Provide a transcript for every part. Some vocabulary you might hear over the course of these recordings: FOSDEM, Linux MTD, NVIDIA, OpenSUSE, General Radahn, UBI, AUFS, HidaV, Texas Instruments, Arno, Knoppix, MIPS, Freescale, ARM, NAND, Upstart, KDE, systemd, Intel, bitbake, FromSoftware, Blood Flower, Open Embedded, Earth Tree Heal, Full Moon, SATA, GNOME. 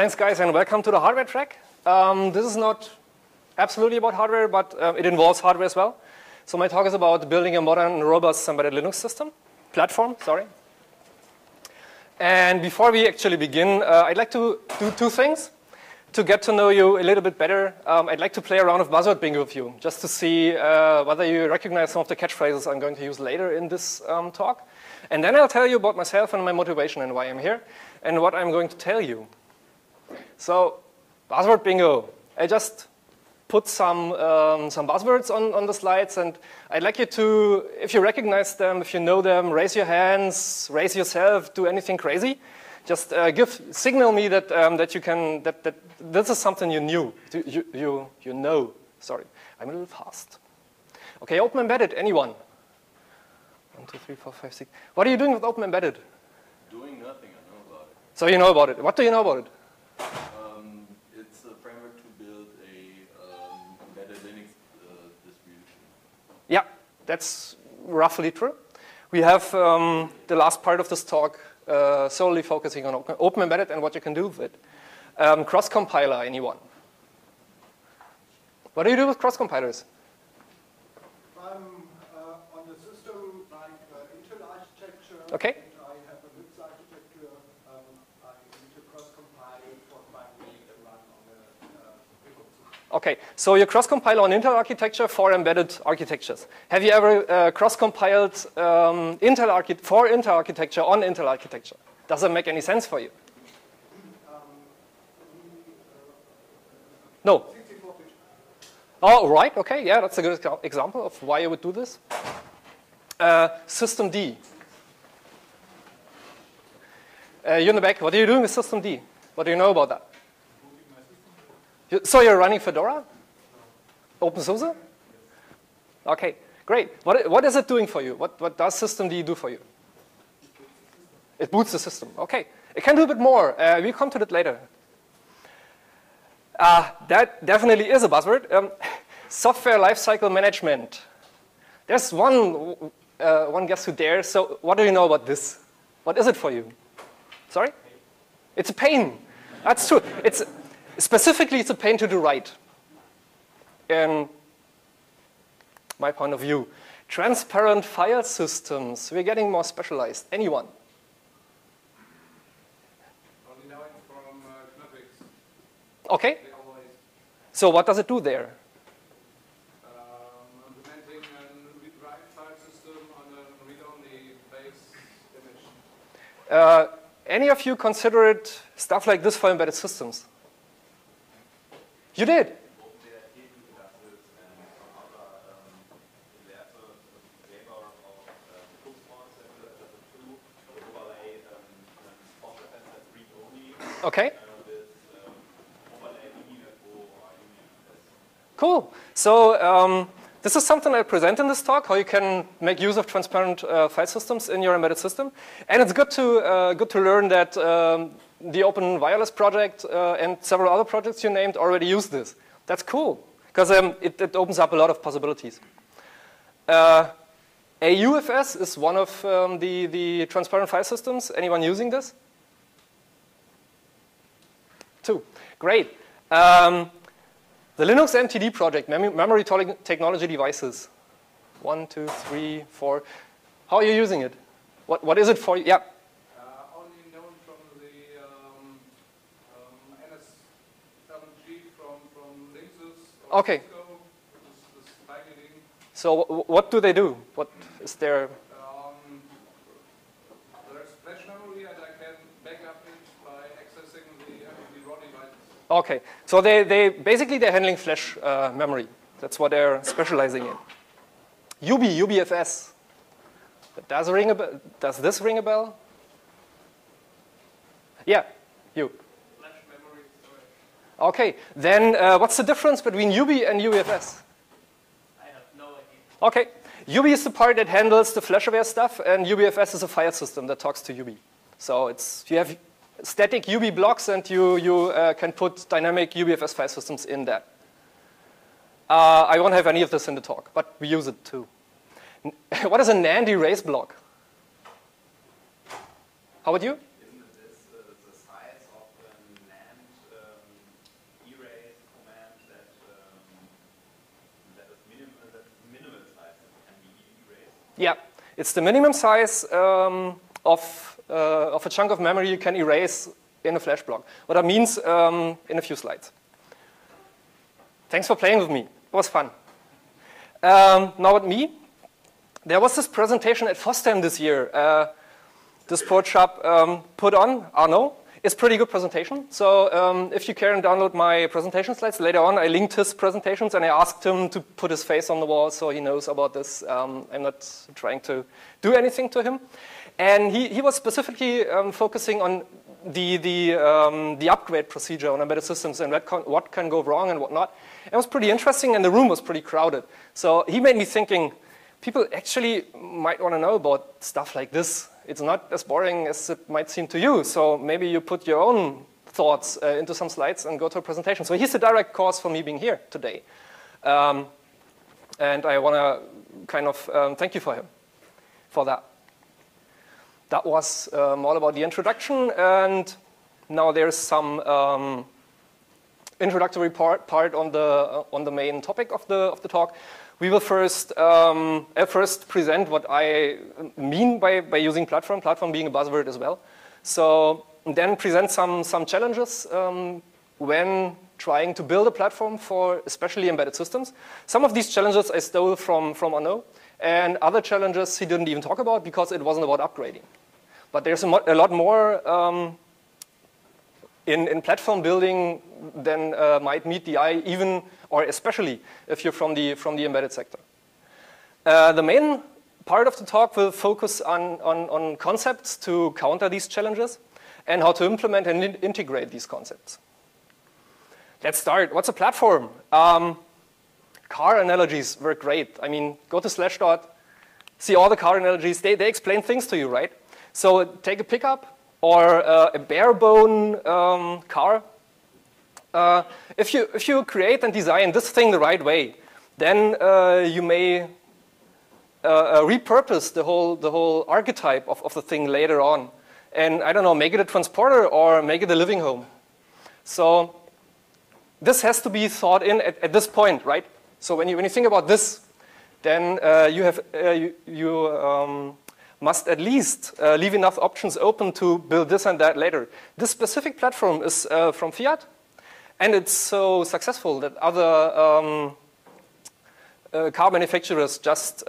Thanks, guys, and welcome to the hardware track. This is not absolutely about hardware, but it involves hardware as well. So my talk is about building a modern, robust embedded Linux system, platform, sorry. And before we actually begin, I'd like to do two things. To get to know you a little bit better, I'd like to play a round of Buzzword Bingo with you, just to see whether you recognize some of the catchphrases I'm going to use later in this talk. And then I'll tell you about myself and my motivation and why I'm here, and what I'm going to tell you. So, Buzzword Bingo. I just put some buzzwords on the slides, and I'd like you to, if you recognize them, if you know them, raise your hands, raise yourself, do anything crazy. Just signal me that that this is something you knew, you know. Sorry, I'm a little fast. Okay, Open Embedded. Anyone? 1, 2, 3, 4, 5, 6. What are you doing with Open Embedded? Doing nothing. I know about it. So you know about it. What do you know about it? It's a framework to build a embedded Linux distribution. Yeah, that's roughly true. We have the last part of this talk. Solely focusing on Open Embedded and what you can do with it. Cross-compiler, anyone? What do you do with cross-compilers? I'm on a system like Intel architecture. Okay. And I have a MIPS architecture. I need to cross-compile for my way to run on a okay, so you cross-compile on Intel architecture for embedded architectures. Have you ever cross-compiled for Intel architecture on Intel architecture? Does that make any sense for you? No. Oh, right. Okay. Yeah, that's a good example of why you would do this. Systemd. You in the back. What are you doing with systemd? What do you know about that? So you're running Fedora? OpenSUSE? Okay, great. What is it doing for you? What does systemd do for you? It boots the system. Okay, it can do a bit more. We'll come to that later. That definitely is a buzzword. Software lifecycle management. There's one guess who dares. So what do you know about this? What is it for you? Sorry? It's a pain. That's true. Specifically, it's a pain to do right. In my point of view, transparent file systems. We're getting more specialized. Anyone? Only know it from Knoppix. Okay. So what does it do there? Implementing a read-write file system on a read-only base image. Any of you considered stuff like this for embedded systems? You did? Okay. Cool. So this is something I present in this talk, how you can make use of transparent file systems in your embedded system. And it's good to learn that the Open Wireless project and several other projects you named already use this. That's cool, because it opens up a lot of possibilities. AUFS is one of the transparent file systems. Anyone using this? 2. Great. The Linux MTD project, memory technology devices. 1, 2, 3, 4. How are you using it? What is it for you? Yeah. Okay. So what do they do? What is their... There's flash memory and I can back up it by accessing the raw devices. Okay. So they're handling flash memory. That's what they're specializing in. UBFS. Does this ring a bell? Yeah, you. Okay, then what's the difference between UBI and UBFS? I have no idea. Okay, UBI is the part that handles the FlashAware stuff, and UBFS is a file system that talks to UBI. So you have static UBI blocks, and you can put dynamic UBFS file systems in that. I won't have any of this in the talk, but we use it too. What is a NAND erase block? How would you? Isn't this the size of a NAND? Yeah, it's the minimum size of a chunk of memory you can erase in a flash block. What that means in a few slides. Thanks for playing with me. It was fun. Now with me. There was this presentation at FOSDEM this year. This poor chap put on, Arno. It's a pretty good presentation. So if you care and download my presentation slides later on, I linked his presentations and I asked him to put his face on the wall so he knows about this. I'm not trying to do anything to him. And he was specifically focusing on the upgrade procedure on embedded systems and what can go wrong and what not. It was pretty interesting and the room was pretty crowded. So he made me thinking, people actually might want to know about stuff like this. It's not as boring as it might seem to you. So maybe you put your own thoughts into some slides and go to a presentation. So here's the direct cause for me being here today. And I want to kind of thank you for him, for that. That was all about the introduction, and now there's some introductory part on the main topic of the talk. We will first present what I mean by using platform being a buzzword as well. So then present some challenges when trying to build a platform for especially embedded systems. Some of these challenges I stole from Arno, and other challenges he didn't even talk about because it wasn't about upgrading. But there's a lot more in platform building than might meet the eye, even or especially if you're from the embedded sector. The main part of the talk will focus on concepts to counter these challenges and how to implement and integrate these concepts. Let's start. What's a platform? Car analogies were great. I mean, go to Slashdot, see all the car analogies. They explain things to you, right? So take a pickup or a bare-bone car. If you create and design this thing the right way, then you may repurpose the whole archetype of the thing later on. And I don't know, make it a transporter or make it a living home. So this has to be thought in at this point, right? So when you think about this, then you must at least leave enough options open to build this and that later. This specific platform is from Fiat, and it's so successful that other car manufacturers just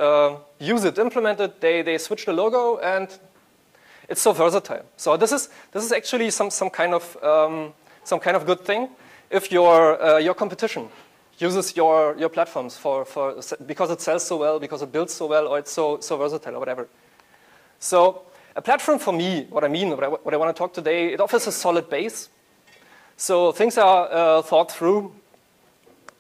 use it, implement it, they switch the logo, and it's so versatile. So this is actually some kind of good thing if your competition uses your platforms for because it sells so well, because it builds so well, or it's so versatile, or whatever. So a platform for me, what I mean, what I want to talk today, it offers a solid base. So things are thought through.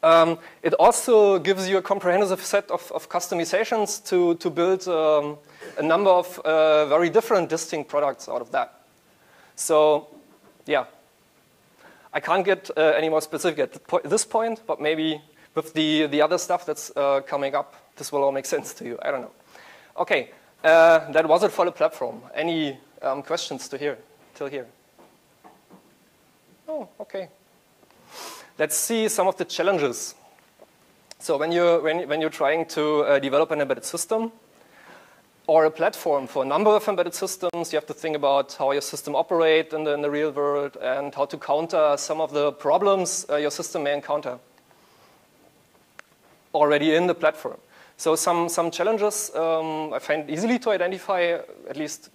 It also gives you a comprehensive set of customizations to build a number of very different distinct products out of that. So yeah, I can't get any more specific at this point, but maybe with the other stuff that's coming up, this will all make sense to you. I don't know. Okay, that was it for the platform. Any questions till here? Oh, okay. Let's see some of the challenges. So when you're trying to develop an embedded system or a platform for a number of embedded systems, you have to think about how your system operates in the real world and how to counter some of the problems your system may encounter already in the platform. So some challenges I find easily to identify, at least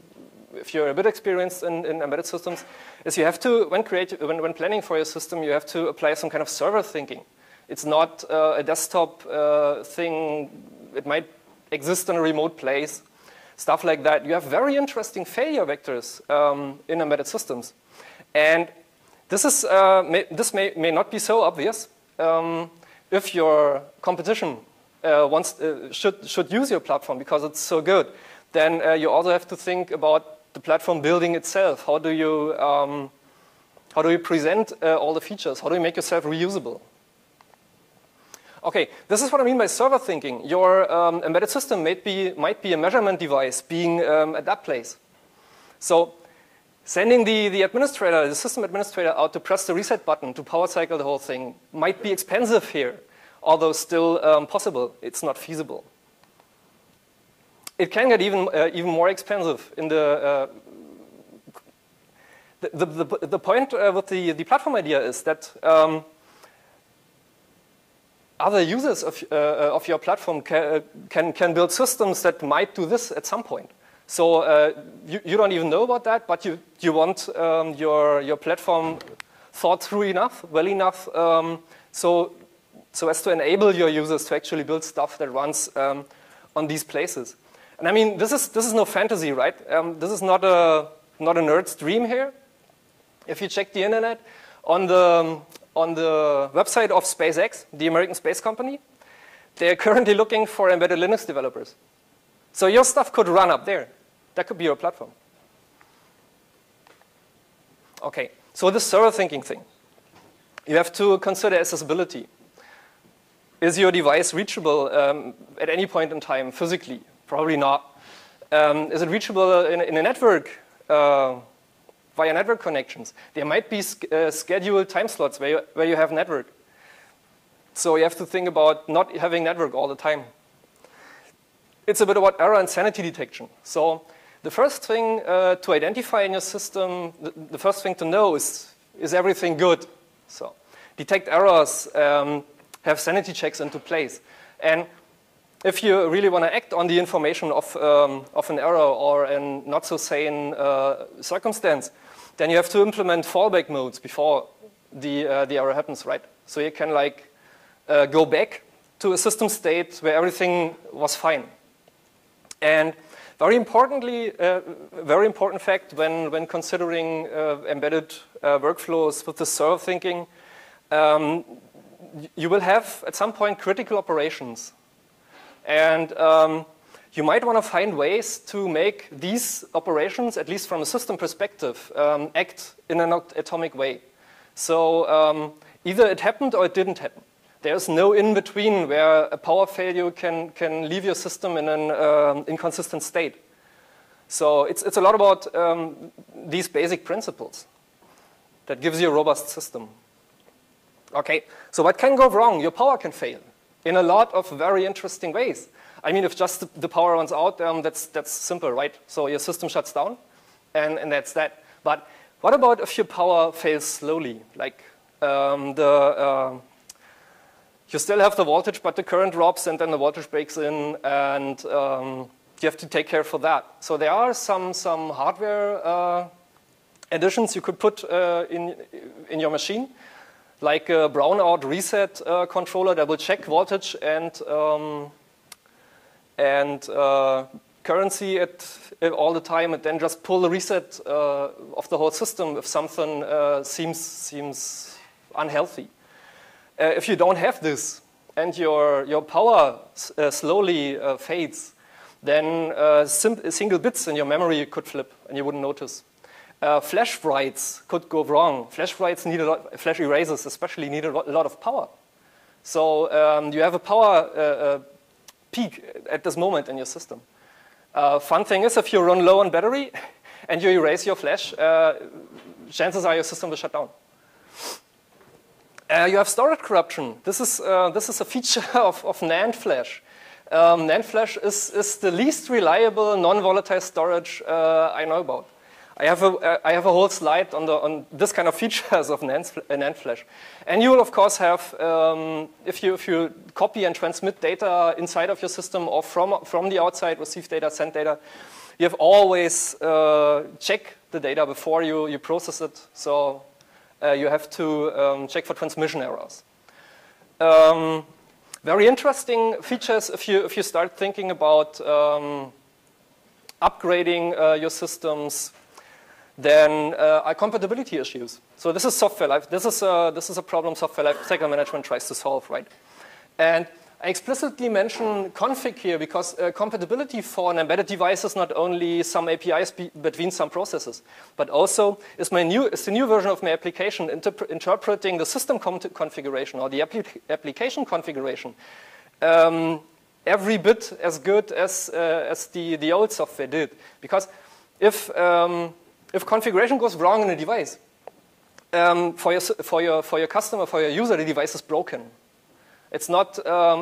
if you're a bit experienced in embedded systems, is you have to, when planning for your system, you have to apply some kind of server thinking. It's not a desktop thing. It might exist in a remote place, stuff like that. You have very interesting failure vectors in embedded systems. And this may not be so obvious if your competition should use your platform because it's so good. Then you also have to think about the platform building itself. How do you present all the features? How do you make yourself reusable? Okay, this is what I mean by server thinking. Your embedded system might be a measurement device being at that place. So sending the system administrator out to press the reset button to power cycle the whole thing might be expensive here, although still possible. It's not feasible. it can get even more expensive. In the point with the platform idea is that other users of your platform can build systems that might do this at some point. So you don't even know about that, but you want your platform thought through enough, well enough, so as to enable your users to actually build stuff that runs on these places. And I mean, this is no fantasy, right? This is not a nerd's dream here. If you check the internet, on the website of SpaceX, the American space company, they are currently looking for embedded Linux developers. So your stuff could run up there. That could be your platform. Okay, so the server thinking thing. You have to consider accessibility. Is your device reachable at any point in time physically? Probably not. Is it reachable in a network via network connections? There might be scheduled time slots where you have network. So you have to think about not having network all the time. It's a bit about error and sanity detection. So the first thing to identify in your system, the first thing to know is everything good? So detect errors, have sanity checks into place. And if you really want to act on the information of an error or a not so sane circumstance, then you have to implement fallback modes before the error happens, right? So you can like go back to a system state where everything was fine. And very important fact when considering embedded workflows with the server thinking, you will have at some point critical operations. And you might want to find ways to make these operations, at least from a system perspective, act in an atomic way. So either it happened or it didn't happen. There's no in-between where a power failure can leave your system in an inconsistent state. So it's a lot about these basic principles that gives you a robust system. Okay, so what can go wrong? Your power can fail in a lot of very interesting ways. I mean, if just the power runs out, that's simple, right? So your system shuts down, and that's that. But what about if your power fails slowly? Like you still have the voltage, but the current drops, and then the voltage breaks in, and you have to take care for that. So there are some hardware additions you could put in your machine, like a brownout reset controller that will check voltage and currency at all the time, and then just pull the reset of the whole system if something seems unhealthy. If you don't have this and your power slowly fades, then single bits in your memory could flip and you wouldn't notice. Flash writes could go wrong. Flash erasers especially need a lot of power. So you have a power peak at this moment in your system. Fun thing is, if you run low on battery and you erase your flash, chances are your system will shut down. You have storage corruption. This is a feature of NAND flash. NAND flash is the least reliable non-volatile storage I know about. I have a whole slide on this kind of features of NAND flash. And you will of course have if you copy and transmit data inside of your system or from the outside, receive data, send data. You have always check the data before you process it. So. You have to check for transmission errors. Very interesting features if you start thinking about upgrading your systems, then are compatibility issues. So this is software life. This is a problem software lifecycle management tries to solve, right? And I explicitly mention config here because compatibility for an embedded device is not only some APIs between some processes, but also is the new version of my application interpreting the system configuration or the application configuration every bit as good as the old software did. Because if configuration goes wrong in a device, for your customer, for your user, the device is broken. It's not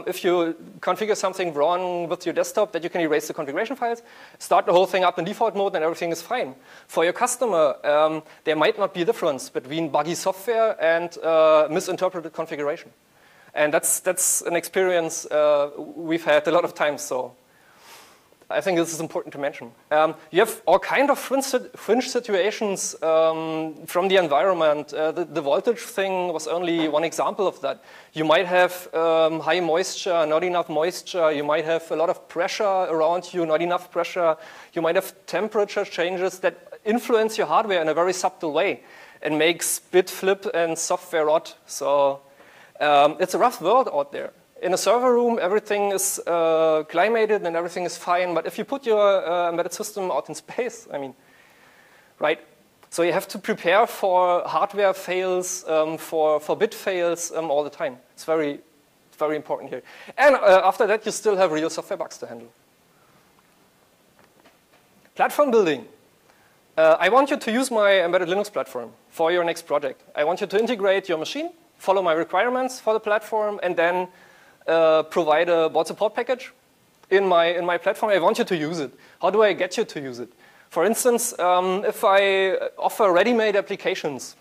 if you configure something wrong with your desktop that you can erase the configuration files, start the whole thing up in default mode and everything is fine. For your customer, there might not be a difference between buggy software and misinterpreted configuration. And that's an experience we've had a lot of times, so I think this is important to mention. You have all kind of fringe situations from the environment. The voltage thing was only one example of that. You might have high moisture, not enough moisture. You might have a lot of pressure around you, not enough pressure. You might have temperature changes that influence your hardware in a very subtle way and makes bit flip and software rot. So it's a rough world out there. In a server room, everything is climated and everything is fine. But if you put your embedded system out in space, I mean, right? So you have to prepare for hardware fails, for bit fails all the time. It's very, very important here. And after that, you still have real software bugs to handle. Platform building. I want you to use my embedded Linux platform for your next project. I want you to integrate your machine, follow my requirements for the platform, and then provide a board support package in my platform. I want you to use it. How do I get you to use it? For instance, if I offer ready-made applications,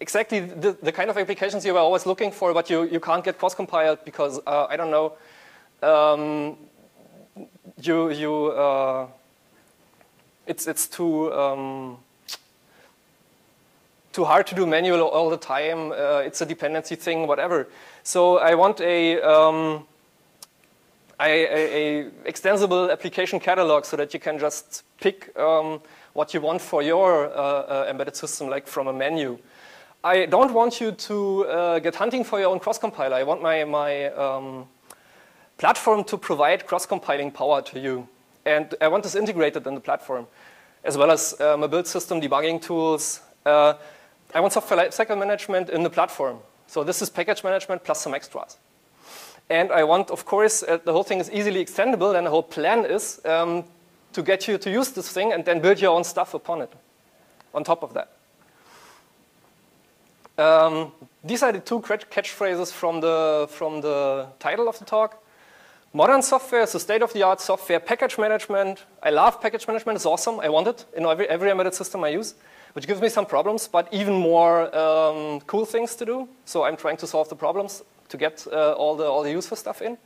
exactly the kind of applications you were always looking for, but you can't get cross-compiled because I don't know, it's too too hard to do manual all the time. It's a dependency thing, whatever. So I want a extensible application catalog so that you can just pick what you want for your embedded system, like from a menu. I don't want you to get hunting for your own cross-compiler. I want my platform to provide cross-compiling power to you. And I want this integrated in the platform, as well as my build system debugging tools. I want software lifecycle management in the platform. So this is package management plus some extras. And I want, of course, the whole thing is easily extendable, and the whole plan is to get you to use this thing and then build your own stuff upon it, on top of that. These are the two catchphrases from the title of the talk. Modern software is the state-of-the-art software. Package management, I love package management, it's awesome, I want it in every embedded system I use, which gives me some problems, but even more cool things to do. So I'm trying to solve the problems to get all the useful stuff in.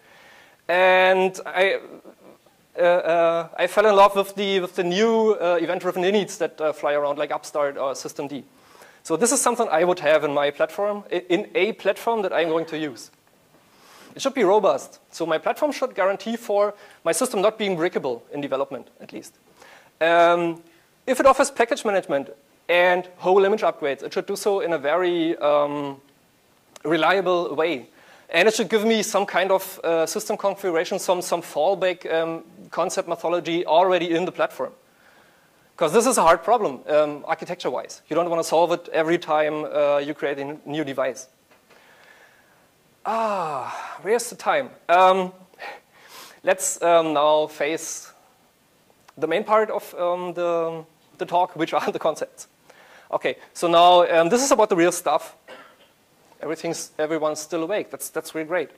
And I fell in love with the new event-driven inits that fly around, like Upstart or systemd. So this is something I would have in my platform, in a platform that I'm going to use. It should be robust. So my platform should guarantee for my system not being breakable in development, at least. If it offers package management and whole image upgrades, it should do so in a very reliable way. And it should give me some kind of system configuration, some fallback concept methodology already in the platform. Because this is a hard problem, architecture-wise. You don't want to solve it every time you create a new device. Ah, where's the time? Let's now face the main part of the talk, which are the concepts. Okay, so now this is about the real stuff. Everyone's still awake. That's really great.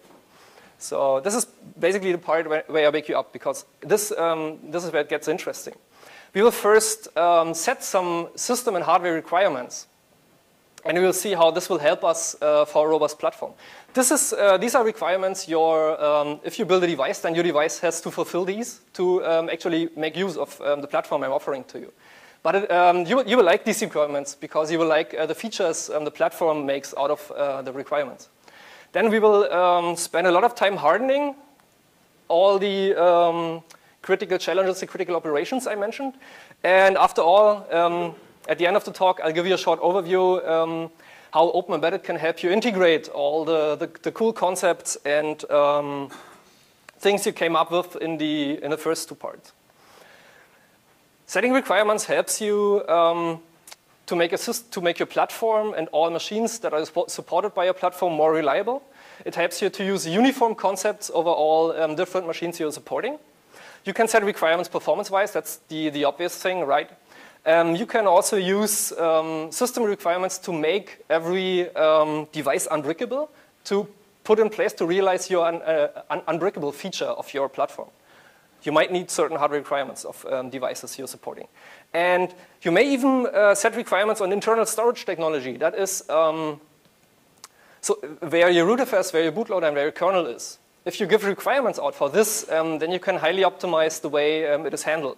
So this is basically the part where I wake you up, because this is where it gets interesting. We will first set some system and hardware requirements, and we will see how this will help us for a robust platform. These are requirements. If you build a device, then your device has to fulfill these to actually make use of the platform I'm offering to you. But you will like these requirements, because you will like the features the platform makes out of the requirements. Then we will spend a lot of time hardening all the critical challenges, the critical operations I mentioned. And after all, at the end of the talk, I'll give you a short overview how Open Embedded can help you integrate all the cool concepts and things you came up with in the first two parts. Setting requirements helps you to make your platform and all machines that are supported by your platform more reliable. It helps you to use uniform concepts over all different machines you're supporting. You can set requirements performance-wise. That's the obvious thing, right? You can also use system requirements to make every device unbrickable, to put in place to realize your unbreakable feature of your platform. You might need certain hardware requirements of devices you're supporting. And you may even set requirements on internal storage technology. That is so where your rootFS, where your bootloader, and where your kernel is. If you give requirements out for this, then you can highly optimize the way it is handled.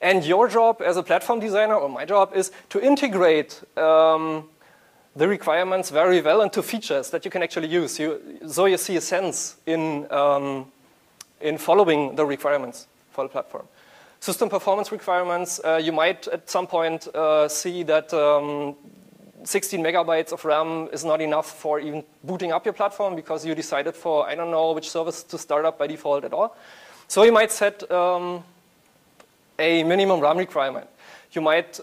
And your job as a platform designer, or my job, is to integrate the requirements very well into features that you can actually use. So you see a sense in following the requirements for the platform. System performance requirements, you might at some point see that 16 megabytes of RAM is not enough for even booting up your platform because you decided for, I don't know, which service to start up by default at all. So you might set a minimum RAM requirement. You might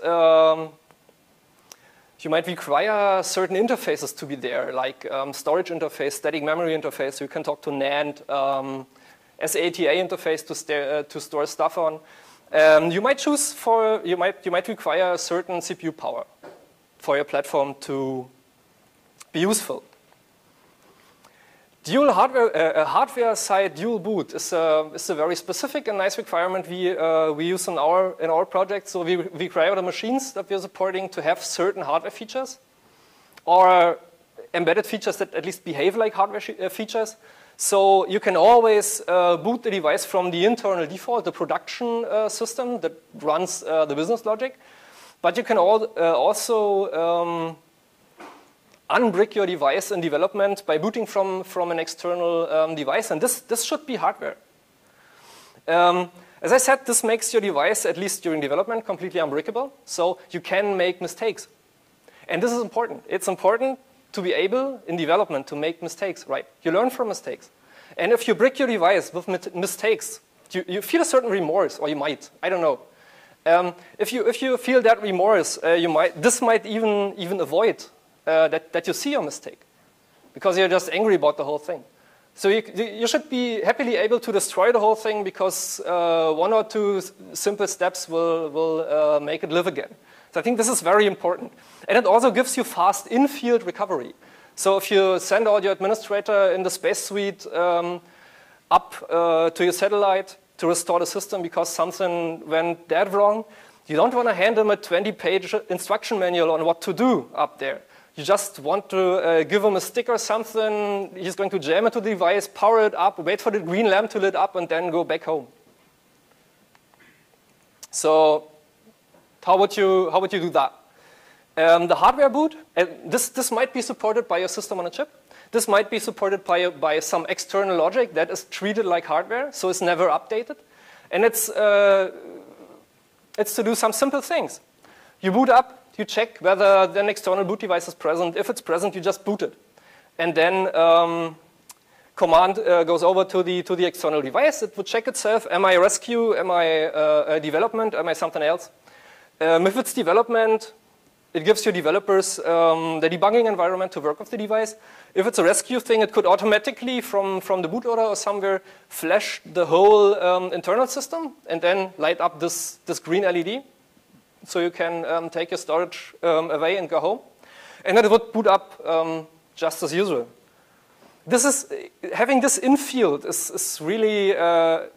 require certain interfaces to be there, like storage interface, static memory interface. You can talk to NAND, SATA interface to store stuff on. You might require a certain CPU power for your platform to be useful. Dual hardware-side dual boot is a very specific and nice requirement we use in our project. So we require the machines that we are supporting to have certain hardware features, or embedded features that at least behave like hardware features. So you can always boot the device from the internal default, the production system that runs the business logic, but you can also unbrick your device in development by booting from an external device, and this should be hardware. As I said, this makes your device, at least during development, completely unbrickable, so you can make mistakes. And this is important. It's important to be able, in development, to make mistakes, right? You learn from mistakes. And if you brick your device with mistakes, you feel a certain remorse, or you might, I don't know. If you feel that remorse, this might even avoid that you see your mistake, because you're just angry about the whole thing. So you should be happily able to destroy the whole thing, because one or two simple steps will make it live again. So I think this is very important. And it also gives you fast in-field recovery. So if you send out your administrator in the space suite up to your satellite to restore the system because something went dead wrong, you don't want to hand him a 20-page instruction manual on what to do up there. You just want to give him a stick or something. He's going to jam into the device, power it up, wait for the green lamp to lit up, and then go back home. So how would you do that? The hardware boot, this might be supported by your system on a chip. This might be supported by some external logic that is treated like hardware, so it's never updated. And it's to do some simple things. You boot up. You check whether an external boot device is present. If it's present, you just boot it, and then command goes over to the external device. It would check itself: am I rescue? Am I development? Am I something else? If it's development, it gives your developers the debugging environment to work with the device. If it's a rescue thing, it could automatically from the bootloader or somewhere flash the whole internal system and then light up this green LED. So you can take your storage away and go home. And then it would boot up just as usual. Having this in-field is really,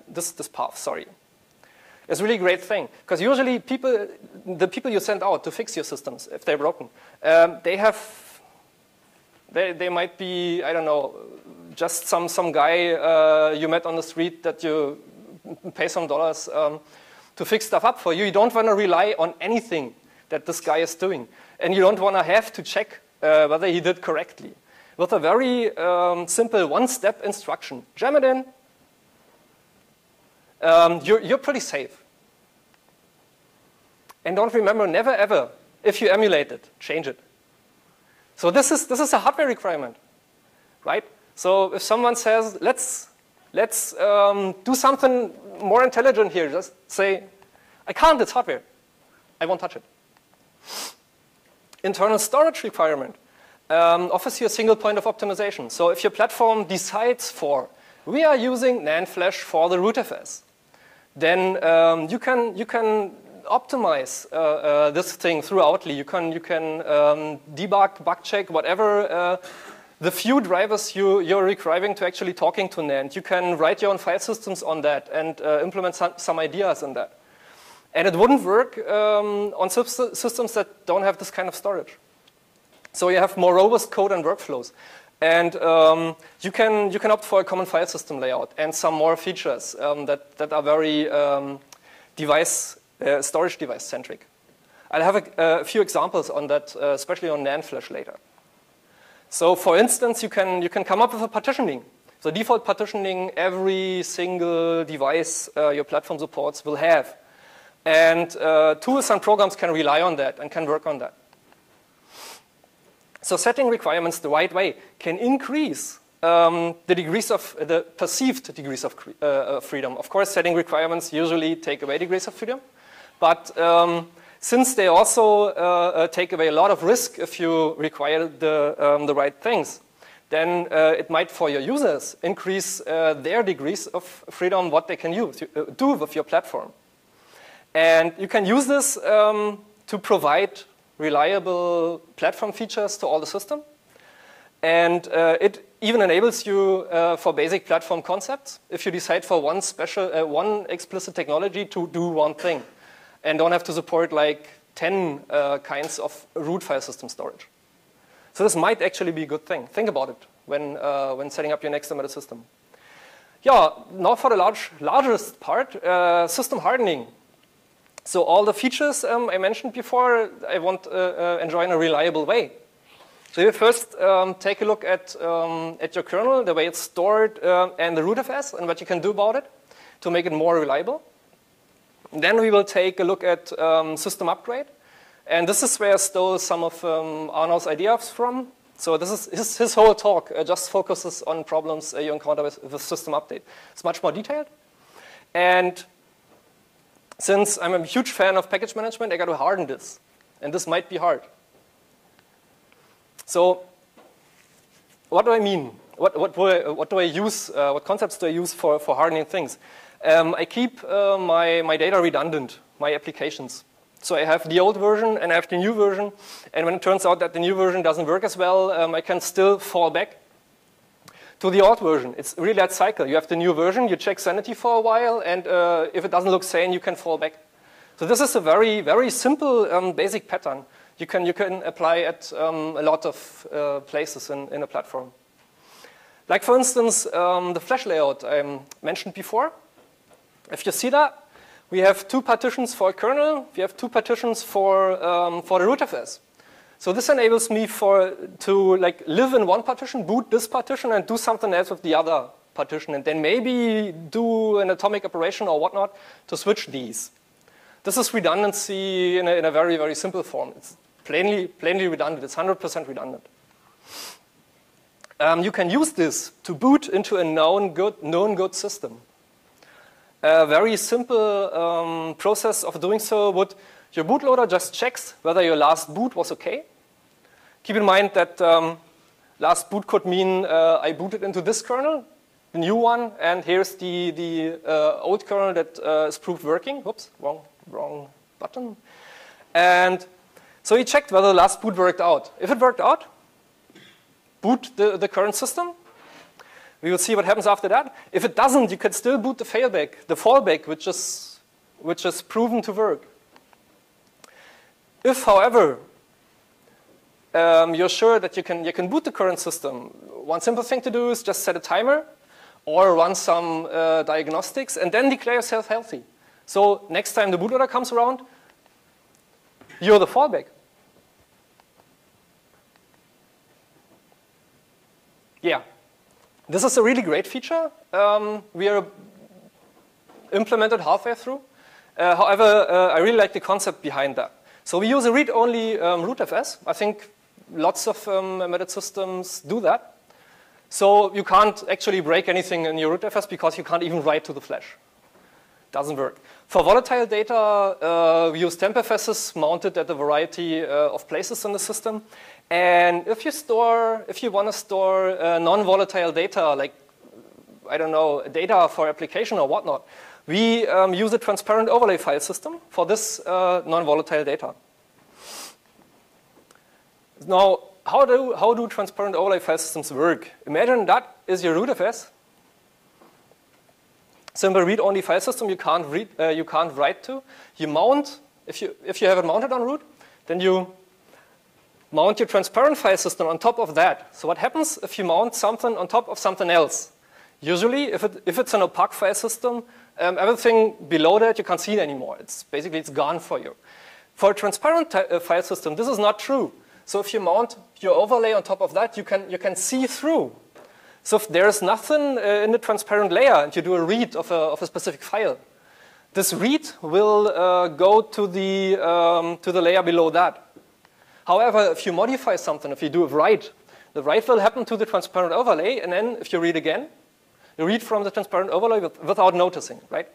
this path, sorry, is really a great thing. Because usually the people you send out to fix your systems, if they're broken, they might be, I don't know, just some guy you met on the street that you pay some dollars to fix stuff up for you. You don't want to rely on anything that this guy is doing. And you don't want to have to check whether he did correctly. With a very simple one-step instruction, jam it in, you're pretty safe. And don't remember, never ever, if you emulate it, change it. So this is a hardware requirement, right? So if someone says, let's do something more intelligent here. Just say, I can't, it's hardware. I won't touch it. Internal storage requirement offers you a single point of optimization. So if your platform decides we are using NAND flash for the rootFS, then you can optimize this thing throughoutly. You can debug, bug check, whatever the few drivers you're requiring to actually talking to NAND. You can write your own file systems on that and implement some ideas in that. And it wouldn't work on systems that don't have this kind of storage. So you have more robust code and workflows. And you can opt for a common file system layout and some more features that are very storage device centric. I'll have a few examples on that, especially on NAND flash later. So for instance, you can come up with a partitioning. So default partitioning every single device your platform supports will have. And tools and programs can rely on that and can work on that. So setting requirements the right way can increase the perceived degrees of freedom. Of course, setting requirements usually take away degrees of freedom, but since they also take away a lot of risk if you require the right things, then it might, for your users, increase their degrees of freedom, what they can do with your platform. And you can use this to provide reliable platform features to all the system. And it even enables you for basic platform concepts if you decide for one special, one explicit technology to do one thing and don't have to support like 10 kinds of root file system storage. So this might actually be a good thing. Think about it when setting up your next embedded system. Yeah, now for the largest part, system hardening. So all the features I mentioned before, I want to enjoy in a reliable way. So you first take a look at your kernel, the way it's stored, and the rootFS, and what you can do about it to make it more reliable. Then we will take a look at system upgrade. And this is where I stole some of Arno's ideas from. So this is his whole talk just focuses on problems you encounter with system update. It's much more detailed. And since I'm a huge fan of package management, I got to harden this. And this might be hard. So what do I mean? What concepts do I use for hardening things? I keep my data redundant, my applications. So I have the old version and I have the new version. And when it turns out that the new version doesn't work as well, I can still fall back to the old version. It's really that cycle. You have the new version, you check sanity for a while, and if it doesn't look sane, you can fall back. So this is a very, very simple basic pattern you can apply at a lot of places in a platform. Like for instance, the flash layout I mentioned before. If you see that, we have two partitions for a kernel, we have two partitions for the rootFS. So this enables me to live in one partition, boot this partition, and do something else with the other partition, and then maybe do an atomic operation or whatnot to switch these. This is redundancy in a very, very simple form. It's plainly redundant. It's 100% redundant. You can use this to boot into a known good system. A very simple process of doing so would... Your bootloader just checks whether your last boot was okay. Keep in mind that last boot could mean I booted into this kernel, the new one, and here's the old kernel that is proved working. Whoops, wrong button. And so he checked whether the last boot worked out. If it worked out, boot the current system. We will see what happens after that. If it doesn't, you can still boot the failback, the fallback, which is proven to work. If, however, you're sure that you can boot the current system, one simple thing to do is just set a timer or run some diagnostics and then declare yourself healthy. So next time the bootloader comes around, you're the fallback. Yeah, this is a really great feature. We are implemented halfway through. However, I really like the concept behind that. So we use a read-only rootFS. I think lots of embedded systems do that. So you can't actually break anything in your rootFS because you can't even write to the flash. Doesn't work. For volatile data, we use tempfs mounted at a variety of places in the system. And if you want to store non-volatile data, like, I don't know, data for application or whatnot, we use a transparent overlay file system for this non-volatile data. Now, how do transparent overlay file systems work? Imagine that is your rootFS, simple read-only file system you can't read, you can't write to. You mount, if you have it mounted on root, then you mount your transparent file system on top of that. So what happens if you mount something on top of something else? Usually, if it's an opaque file system, everything below that you can't see it anymore. It's basically it's gone for you. For a transparent file system, this is not true. So if you mount your overlay on top of that, you can see through. So if there is nothing in the transparent layer and you do a read of a specific file, this read will go to the layer below that. However, if you modify something, if you do a write, the write will happen to the transparent overlay, and then if you read again, you read from the transparent overlay without noticing, right?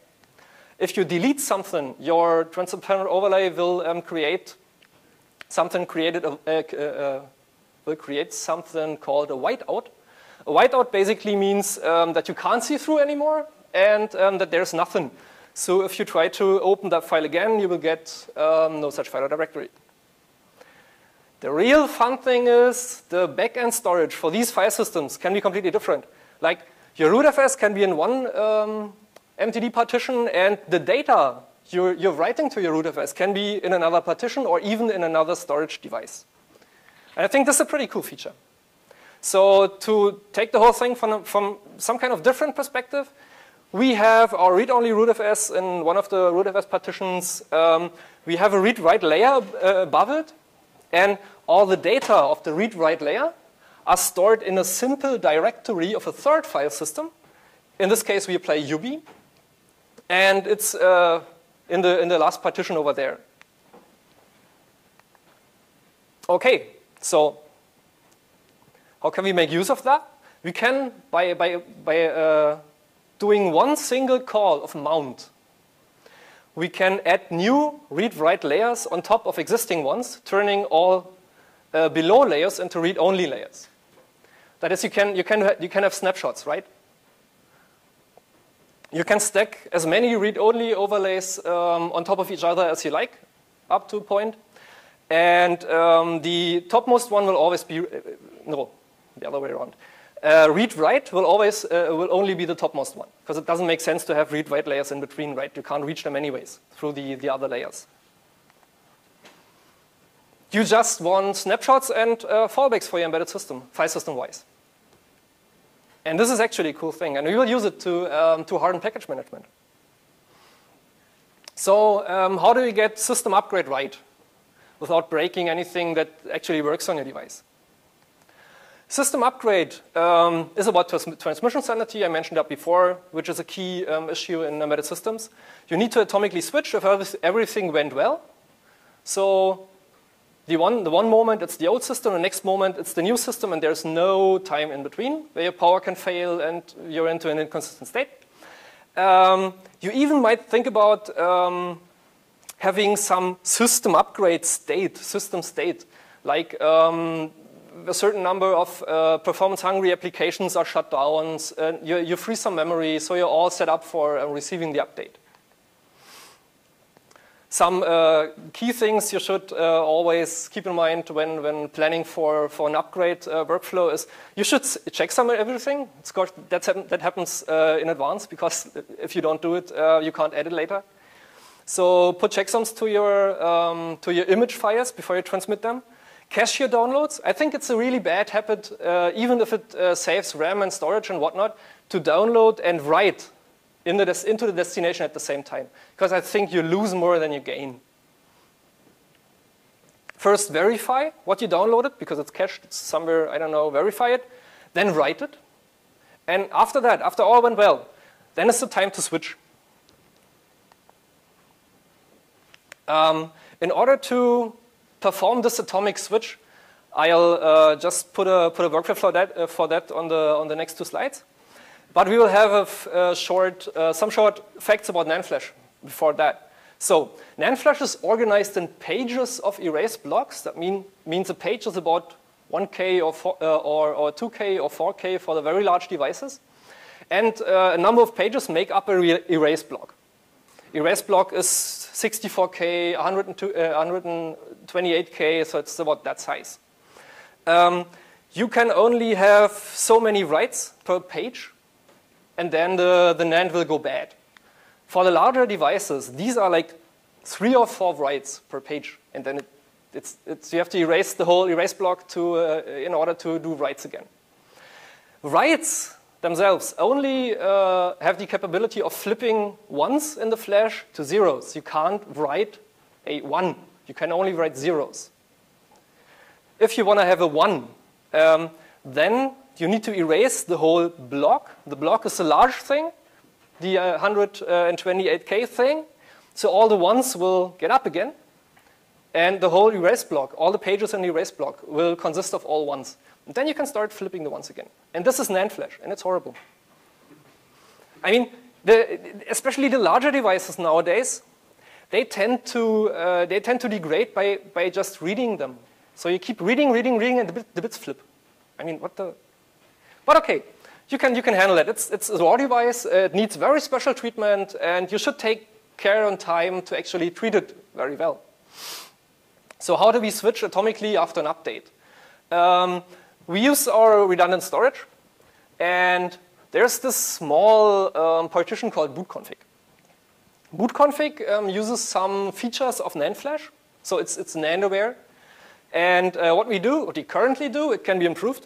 If you delete something, your transparent overlay will create something called a whiteout. A whiteout basically means that you can't see through anymore and that there's nothing. So if you try to open that file again, you will get no such file or directory. The real fun thing is the backend storage for these file systems can be completely different. Like your rootFS can be in one MTD partition, and the data you're writing to your rootFS can be in another partition or even in another storage device. And I think this is a pretty cool feature. So to take the whole thing from some kind of different perspective, we have our read-only rootFS in one of the rootFS partitions. We have a read-write layer above it. And all the data of the read-write layer are stored in a simple directory of a third file system. In this case, we apply UBI. And it's in the last partition over there. OK, so how can we make use of that? We can, by doing one single call of mount, we can add new read-write layers on top of existing ones, turning all below layers into read-only layers. That is, you can have snapshots, right? You can stack as many read-only overlays on top of each other as you like, up to a point. And the topmost one will always be, no, the other way around. Read-write will only be the topmost one, because it doesn't make sense to have read-write layers in between, right? You can't reach them anyways through the other layers. You just want snapshots and fallbacks for your embedded system, file system-wise. And this is actually a cool thing, and we will use it to harden package management. So how do we get system upgrade right without breaking anything that actually works on your device? System upgrade is about transmission sanity. I mentioned that before, which is a key issue in embedded systems. You need to atomically switch if everything went well. So the one moment it's the old system, the next moment it's the new system, and there's no time in between where your power can fail and you're into an inconsistent state. You even might think about having some system upgrade state, system state, like a certain number of performance-hungry applications are shut down, and you free some memory, so you're all set up for receiving the update. Some key things you should always keep in mind when planning for an upgrade workflow is you should check some of everything. Of course, that happens in advance, because if you don't do it, you can't edit later. So put checksums to your image files before you transmit them. Cache your downloads. I think it's a really bad habit, even if it saves RAM and storage and whatnot, to download and write into the destination at the same time, because I think you lose more than you gain. First, verify what you downloaded, because it's cached somewhere, I don't know, verify it, then write it. And after that, after all went well, then it's the time to switch. In order to perform this atomic switch, I'll just put a workflow for that on the next two slides. But we will have some short facts about NAND flash before that. So NAND flash is organized in pages of erase blocks. That means a page is about 1K or 2K or 4K for the very large devices, and a number of pages make up a erase block. Erase block is 64K, 128K, so it's about that size. You can only have so many writes per page, and then the NAND will go bad. For the larger devices, these are like 3 or 4 writes per page, and then you have to erase the whole erase block to, in order to do writes again. Writes themselves only have the capability of flipping 1s in the flash to 0s. You can't write a 1. You can only write 0s. If you want to have a 1, then you need to erase the whole block. The block is a large thing, the 128K thing. So all the 1s will get up again. And the whole erase block, all the pages in the erase block, will consist of all 1s. And then you can start flipping the 1s again. And this is NAND flash, and it's horrible. I mean, especially the larger devices nowadays, they tend to degrade by just reading them. So you keep reading, and the bits flip. I mean, what the? But okay, you can handle it. It's a raw device. It needs very special treatment, and you should take care and time to actually treat it very well. So how do we switch atomically after an update? We use our redundant storage, and there's this small partition called bootconfig. Bootconfig uses some features of NAND flash, so it's NAND-aware. And what we currently do, it can be improved.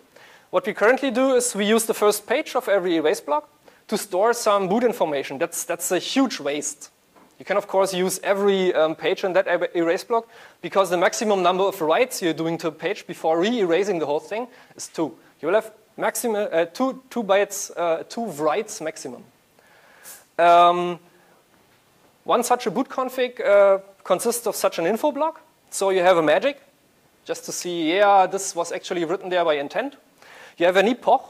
What we currently do is we use the first page of every erase block to store some boot information. That's a huge waste. You can, of course, use every page in that erase block, because the maximum number of writes you're doing to a page before re-erasing the whole thing is 2. You will have maximum, two writes maximum. One such a boot config consists of such an info block. So you have a magic, just to see, yeah, this was actually written there by intent. You have an epoch.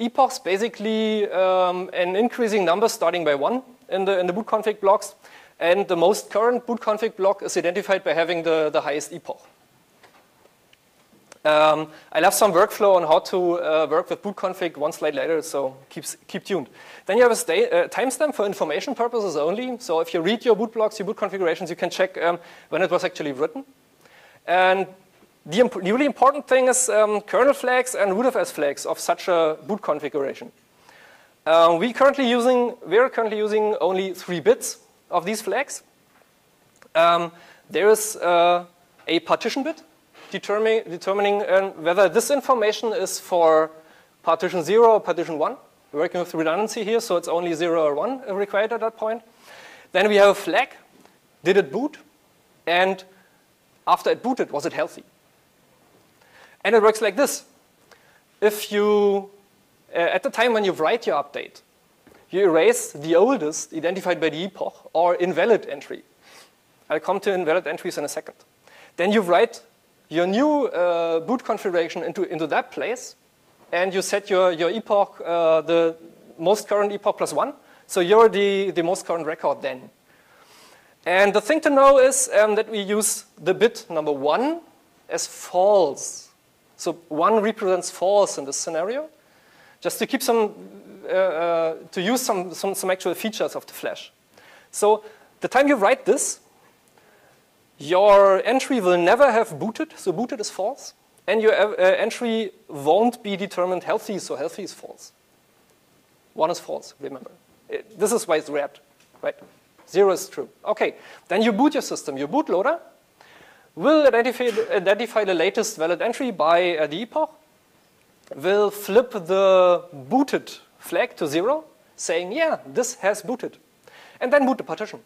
Epochs basically an increasing number starting by 1. In the boot config blocks, and the most current boot config block is identified by having the highest epoch. I left some workflow on how to work with boot config one slide later, so keep tuned. Then you have a timestamp for information purposes only, so if you read your boot blocks, your boot configurations, you can check when it was actually written. And the really important thing is kernel flags and rootfs flags of such a boot configuration. We are currently using only 3 bits of these flags. There is a partition bit determining whether this information is for partition 0 or partition 1. We're working with redundancy here, so it's only 0 or 1 required at that point. Then we have a flag, did it boot? And after it booted, was it healthy? And it works like this. If you at the time when you write your update, you erase the oldest identified by the epoch or invalid entry. I'll come to invalid entries in a second. Then you write your new boot configuration into that place, and you set your epoch, the most current epoch plus 1, so you're the most current record then. And the thing to know is that we use the bit number 1 as false. So 1 represents false in this scenario, just to keep some, to use some actual features of the flash. So the time you write this, your entry will never have booted, so booted is false, and your entry won't be determined healthy, so healthy is false. 1 is false, remember. This is why it's wrapped, right? 0 is true. Okay, then you boot your system. Your bootloader will identify the latest valid entry by the epoch, will flip the booted flag to 0, saying, yeah, this has booted, and then boot the partition.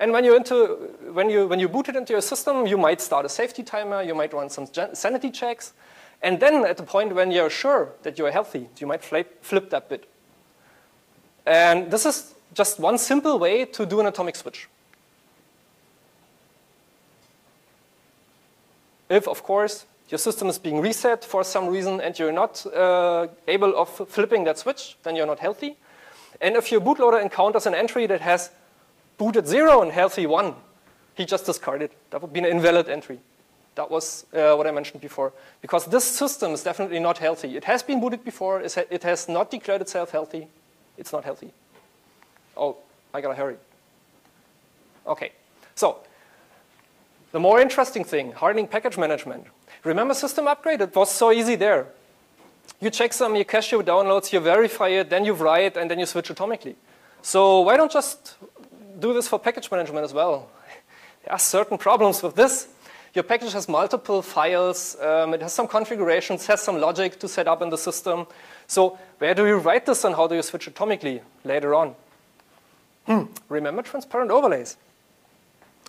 And when you boot it into your system, you might start a safety timer, you might run some sanity checks, and then at the point when you're sure that you're healthy, you might flip that bit. And this is just one simple way to do an atomic switch. If, of course, your system is being reset for some reason and you're not able of flipping that switch, then you're not healthy. And if your bootloader encounters an entry that has booted 0 and healthy 1, he just discarded. That would be an invalid entry. That was what I mentioned before. Because this system is definitely not healthy. It has been booted before. It has not declared itself healthy. It's not healthy. Oh, I gotta hurry. Okay, so the more interesting thing, hardening package management. Remember system upgrade? It was so easy there. You checksum, you cache your downloads, you verify it, then you write, and then you switch atomically. So why don't just do this for package management as well? There are certain problems with this. Your package has multiple files, it has some configurations, has some logic to set up in the system. So where do you write this and how do you switch atomically later on? Remember transparent overlays.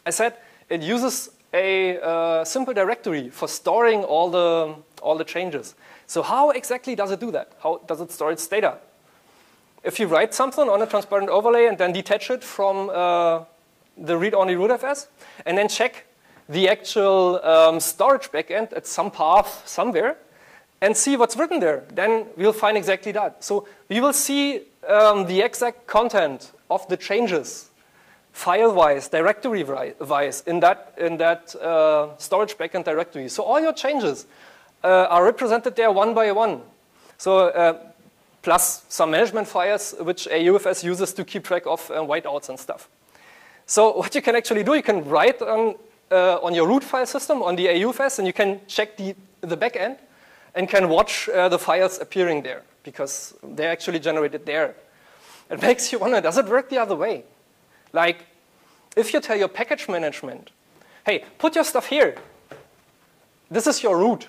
I said it uses a simple directory for storing all the changes. So how exactly does it do that? How does it store its data? If you write something on a transparent overlay and then detach it from the read-only rootFS and then check the actual storage backend at some path somewhere and see what's written there, then we'll find exactly that. So we will see the exact content of the changes file-wise, directory-wise in that storage backend directory. So all your changes are represented there one by one. So plus some management files which AUFS uses to keep track of whiteouts and stuff. So what you can actually do, you can write on your root file system, on the AUFS, and you can check the backend and can watch the files appearing there because they're actually generated there. It makes you wonder, does it work the other way? Like, if you tell your package management, hey, put your stuff here. This is your root.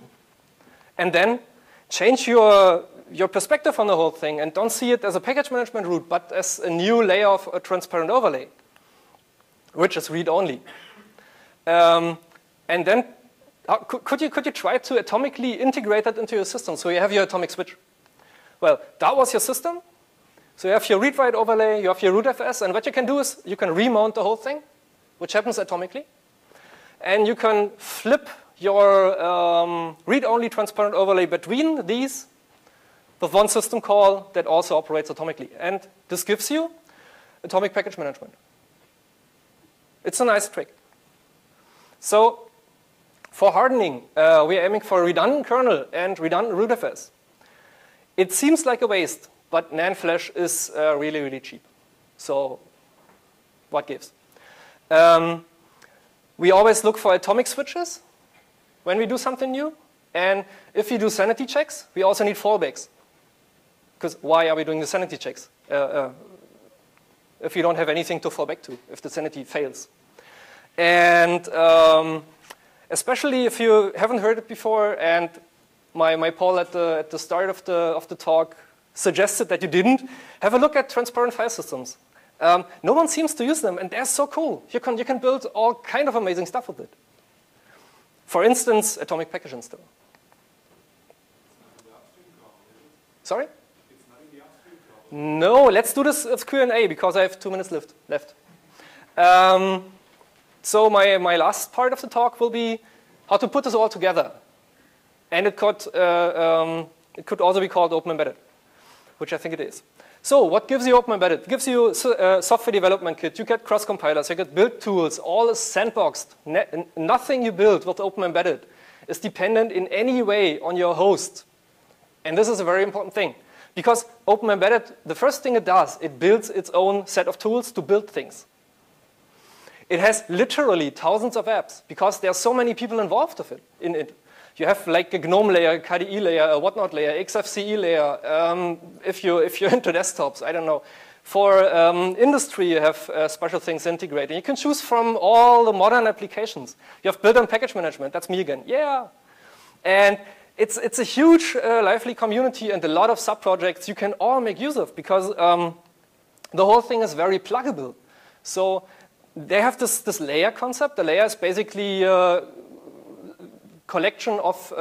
And then change your perspective on the whole thing and don't see it as a package management root, but as a new layer of a transparent overlay, which is read-only. And then could you try to atomically integrate that into your system? So you have your atomic switch. Well, that was your system. So you have your read-write overlay, you have your rootFS, and what you can do is you can remount the whole thing, which happens atomically. And you can flip your read-only transparent overlay between these with one system call that also operates atomically. And this gives you atomic package management. It's a nice trick. So for hardening, we are aiming for a redundant kernel and redundant rootFS. It seems like a waste, but NAND flash is really, really cheap. So what gives? We always look for atomic switches when we do something new. And if we do sanity checks, we also need fallbacks. Because why are we doing the sanity checks if you don't have anything to fall back to, if the sanity fails? And especially if you haven't heard it before, and my poll at the start of the talk suggested that you didn't, have a look at transparent file systems. No one seems to use them, and they're so cool. You can build all kind of amazing stuff with it. For instance, atomic package install. Sorry? No, let's do this as Q&A because I have 2 minutes left. So my last part of the talk will be how to put this all together. And it could also be called Open Embedded, which I think it is. So what gives you Open Embedded? It gives you software development kit. You get cross-compilers, you get build tools, all is sandboxed. Nothing you build with Open Embedded is dependent in any way on your host. And this is a very important thing. Because Open Embedded, the first thing it does, it builds its own set of tools to build things. It has literally thousands of apps because there are so many people involved in it. You have like a GNOME layer, a KDE layer, a whatnot layer, XFCE layer, if you're into desktops, I don't know. For industry, you have special things integrated. You can choose from all the modern applications. You have built on package management. That's me again. Yeah. And it's a huge, lively community and a lot of sub-projects you can all make use of because the whole thing is very pluggable. So they have this layer concept. The layer is basically a collection of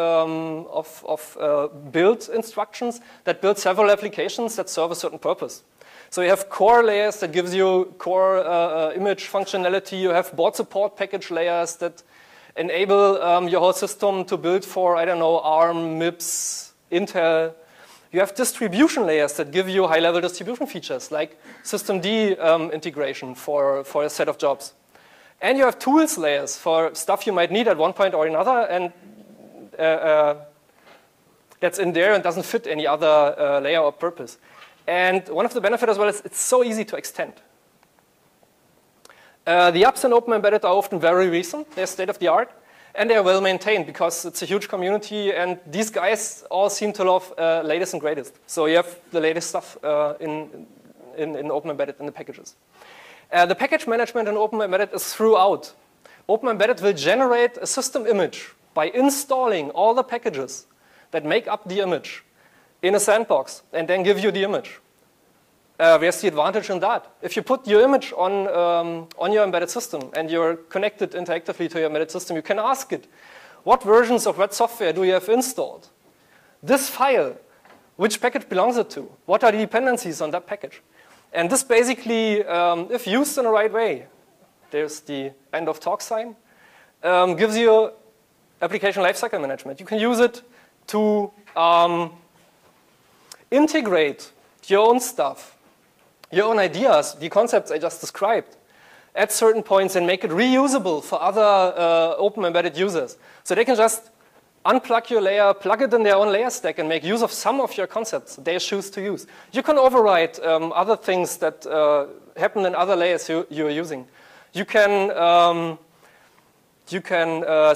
build instructions that build several applications that serve a certain purpose. So you have core layers that gives you core image functionality. You have board support package layers that enable your whole system to build for, I don't know, ARM, MIPS, Intel. You have distribution layers that give you high-level distribution features like systemd integration for a set of jobs. And you have tools layers for stuff you might need at one point or another and that's in there and doesn't fit any other layer or purpose. And one of the benefits as well is it's so easy to extend. The apps in Open Embedded are often very recent. They're state-of-the-art. and they're well maintained because it's a huge community, and these guys all seem to love latest and greatest. So you have the latest stuff in Open Embedded in the packages. The package management in Open Embedded is throughout. Open Embedded will generate a system image by installing all the packages that make up the image in a sandbox and then give you the image. Where's the advantage in that? If you put your image on your embedded system and you're connected interactively to your embedded system, you can ask it, what versions of what software do you have installed? This file, which package belongs it to? What are the dependencies on that package? And this basically, if used in the right way, there's the end of talk sign, gives you application lifecycle management. You can use it to integrate your own stuff, your own ideas, the concepts I just described, at certain points and make it reusable for other open embedded users. So they can just unplug your layer, plug it in their own layer stack, and make use of some of your concepts they choose to use. You can override other things that happen in other layers you're using. You can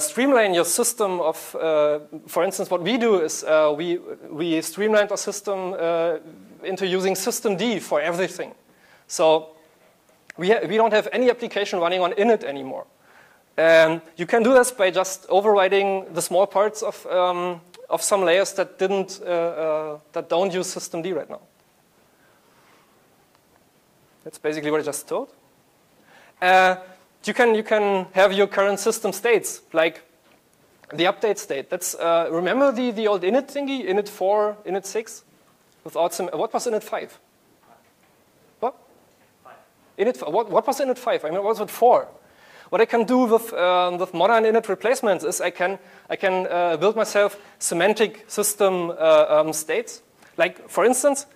streamline your system of, for instance, what we do is we streamlined our system into using systemd for everything. So we don't have any application running on init anymore. You can do this by just overriding the small parts of some layers that don't use systemd right now. That's basically what I just told. You can have your current system states, like the update state. That's remember the old init thingy, init 4, init 6? Without some, what was init 5? What? What was init 5? I mean, what was it 4? What I can do with modern init replacements is I can build myself semantic system states. Like, for instance,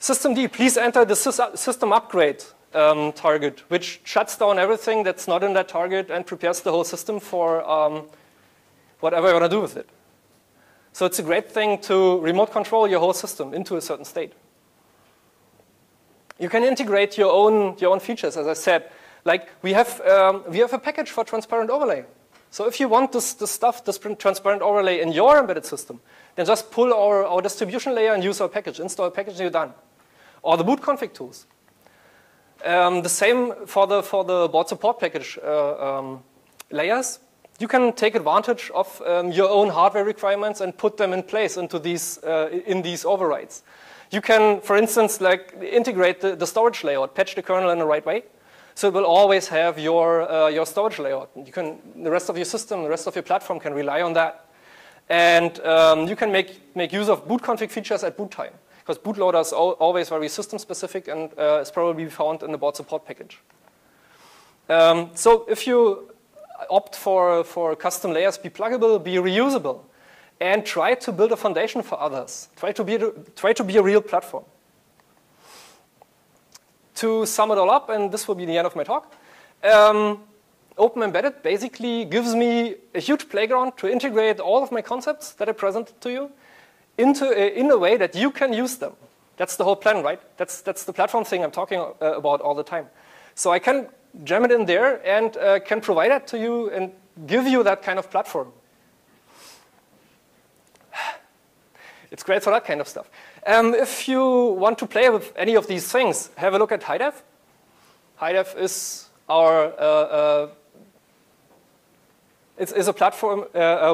systemd, please enter the system upgrade target, which shuts down everything that's not in that target and prepares the whole system for whatever you want to do with it. So it's a great thing to remote control your whole system into a certain state. You can integrate your own features, as I said. Like we have a package for transparent overlay. So if you want this transparent overlay in your embedded system, then just pull our distribution layer and use our package, install a package, and you're done. Or the boot config tools. The same for the board support package layers. You can take advantage of your own hardware requirements and put them in place into these in these overrides. You can, for instance, like integrate the storage layout, patch the kernel in the right way, so it will always have your storage layout. You can the rest of your system, the rest of your platform can rely on that, and you can make use of boot config features at boot time. Because bootloader is always very system-specific and is probably found in the board support package. So if you opt for custom layers, be pluggable, be reusable, and try to build a foundation for others. Try to be a real platform. To sum it all up, and this will be the end of my talk, Open Embedded basically gives me a huge playground to integrate all of my concepts that I presented to you in a way that you can use them. That's the whole plan, right? That's the platform thing I'm talking about all the time. So I can jam it in there and can provide that to you and give you that kind of platform. It's great for that kind of stuff. If you want to play with any of these things, have a look at HidaV. HidaV is our It's a platform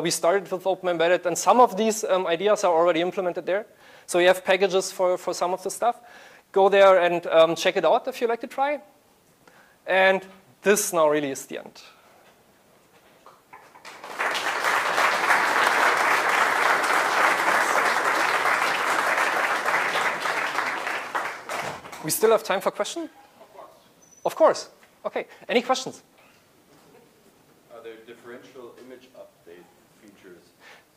we started with Open Embedded, and some of these ideas are already implemented there. So you have packages for some of the stuff. Go there and check it out if you like to try. And this now really is the end. We still have time for questions? Of course. Of course. Okay. Any questions? Differential image update features.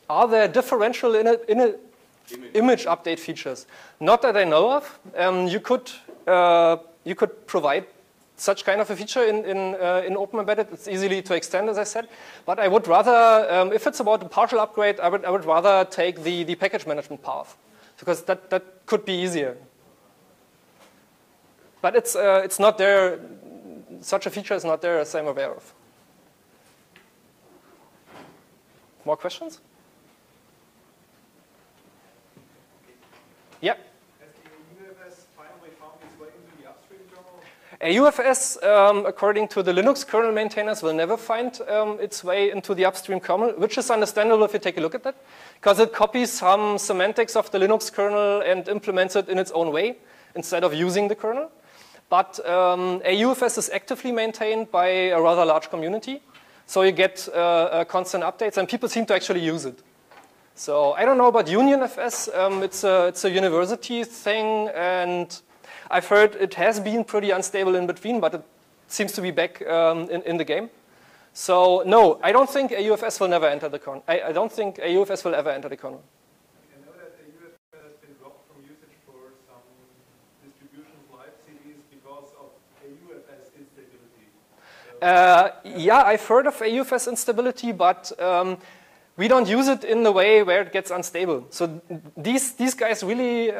Are there differential image update features? Not that I know of. You could provide such kind of a feature in Open Embedded. It's easily to extend, as I said. But I would rather, if it's about a partial upgrade, I would rather take the package management path, because that could be easier. But it's not there. Such a feature is not there, as I'm aware of. More questions? Yeah. Has the UBFS finally found its way into the upstream journal? AUFS, according to the Linux kernel maintainers, will never find its way into the upstream kernel, which is understandable if you take a look at that, because it copies some semantics of the Linux kernel and implements it in its own way instead of using the kernel. But AUFS is actively maintained by a rather large community, so you get constant updates, and people seem to actually use it. So I don't know about UnionFS. It's a university thing, and I've heard it has been pretty unstable in between, but it seems to be back in the game. So no, I don't think AUFS will never enter the kernel. I don't think AUFS will ever enter the kernel. I know that AUFS has been blocked from usage for some distributions live CDs because of AUFS instability. So yeah, I've heard of AUFS instability, but we don't use it in the way where it gets unstable. So these guys really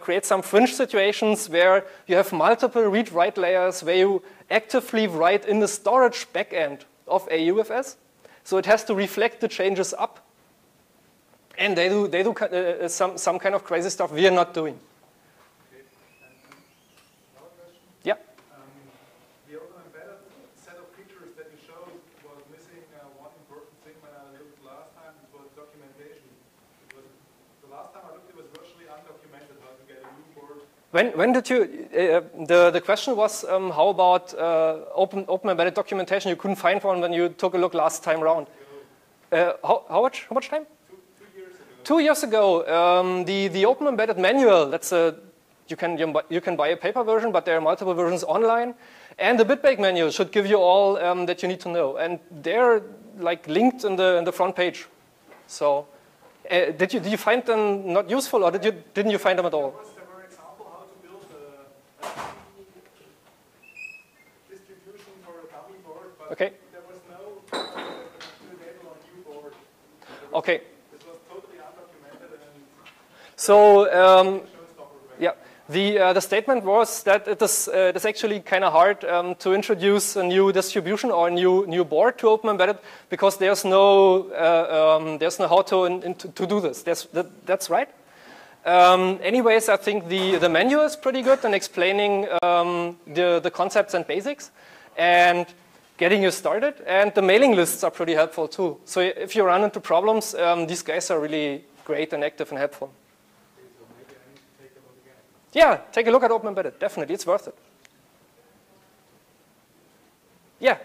create some fringe situations where you have multiple read-write layers, where you actively write in the storage backend of AUFS. So it has to reflect the changes up. And they do some kind of crazy stuff we are not doing. When did you, the question was, how about open embedded documentation you couldn't find one when you took a look last time round? How much time? 2 years ago. 2 years ago, the open embedded manual, that's a, you can buy a paper version, but there are multiple versions online. And the bitbake manual should give you all that you need to know. And they're like linked in the front page. So did you find them not useful, or didn't you find them at all? Okay. There was no label on new board. Okay. It was totally undocumented. And so, yeah, the statement was that it is actually kind of hard to introduce a new distribution or a new board to open embedded because there's no how to do this. That's right. Anyways, I think the manual is pretty good in explaining the concepts and basics and getting you started, and the mailing lists are pretty helpful too. So if you run into problems, these guys are really great and active and helpful. Okay, so maybe I need to take a look again. Yeah, take a look at Open Embedded. Definitely, it's worth it. Yeah.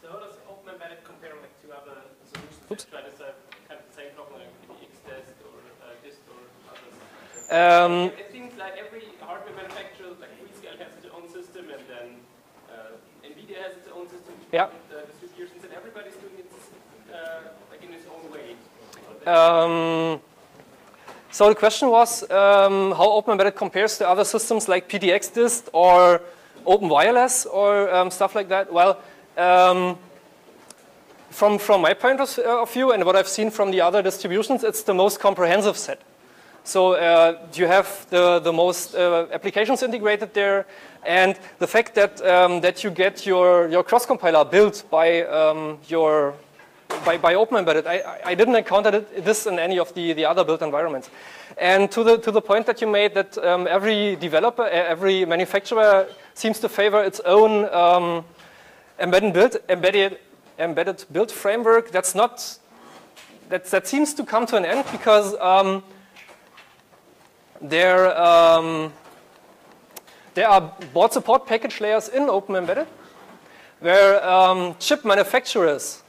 So how does Open Embedded compare like to other solutions? Oops. That try to solve kind of the same problem like XDEST or DIST or others? It seems like every hardware manufacturer, like Freescale, has its own system, and then NVIDIA has its own system. Yeah. Distributions, and everybody's doing it like in its own way. So the question was how Open Embedded compares to other systems like PDX Dist or Open Wireless or stuff like that. Well, from my point of view and what I've seen from the other distributions, it's the most comprehensive set. So you have the most applications integrated there, and the fact that that you get your cross compiler built by Open Embedded. I didn't encounter this in any of the other built environments. And to the point that you made that every developer, every manufacturer seems to favor its own embedded build framework. That's not that seems to come to an end because. There are board support package layers in Open Embedded where chip manufacturers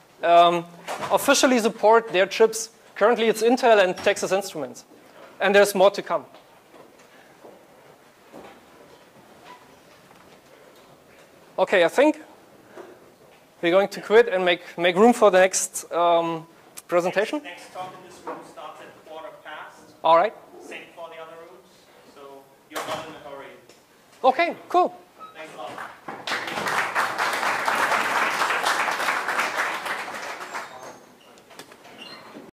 officially support their chips. Currently, it's Intel and Texas Instruments, and there's more to come. Okay, I think we're going to quit and make room for the next presentation. Next talk in this room starts at 1:15. All right. Okay, cool.